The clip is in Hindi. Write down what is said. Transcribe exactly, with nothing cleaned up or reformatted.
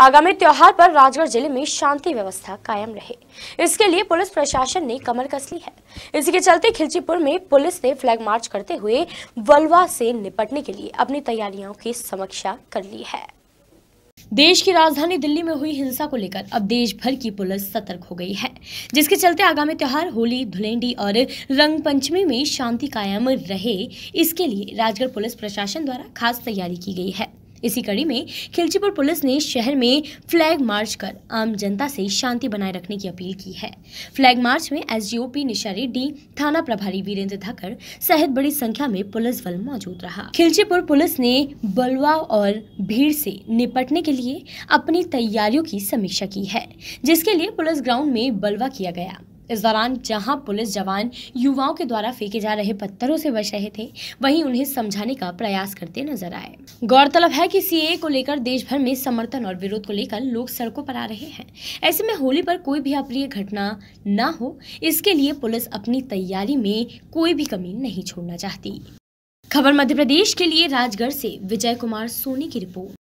आगामी त्योहार पर राजगढ़ जिले में शांति व्यवस्था कायम रहे, इसके लिए पुलिस प्रशासन ने कमर कस ली है। इसी के चलते खिलचिपुर में पुलिस ने फ्लैग मार्च करते हुए बलवा से निपटने के लिए अपनी तैयारियों की समीक्षा कर ली है। देश की राजधानी दिल्ली में हुई हिंसा को लेकर अब देश भर की पुलिस सतर्क हो गई है, जिसके चलते आगामी त्योहार होली, धुलेंडी और रंग पंचमी में शांति कायम रहे, इसके लिए राजगढ़ पुलिस प्रशासन द्वारा खास तैयारी की गई है। इसी कड़ी में खिलचिपुर पुलिस ने शहर में फ्लैग मार्च कर आम जनता से शांति बनाए रखने की अपील की है। फ्लैग मार्च में एसडीओपी निशारेड्डी, थाना प्रभारी वीरेंद्र धाकर सहित बड़ी संख्या में पुलिस बल मौजूद रहा। खिलचिपुर पुलिस ने बलवा और भीड़ से निपटने के लिए अपनी तैयारियों की समीक्षा की है, जिसके लिए पुलिस ग्राउंड में बलवा किया गया। इस दौरान जहां पुलिस जवान युवाओं के द्वारा फेंके जा रहे पत्थरों से बच रहे थे, वहीं उन्हें समझाने का प्रयास करते नजर आए। गौरतलब है कि सीए को लेकर देश भर में समर्थन और विरोध को लेकर लोग सड़कों पर आ रहे हैं। ऐसे में होली पर कोई भी अप्रिय घटना ना हो, इसके लिए पुलिस अपनी तैयारी में कोई भी कमी नहीं छोड़ना चाहती। खबर मध्य प्रदेश के लिए राजगढ़ से विजय कुमार सोनी की रिपोर्ट।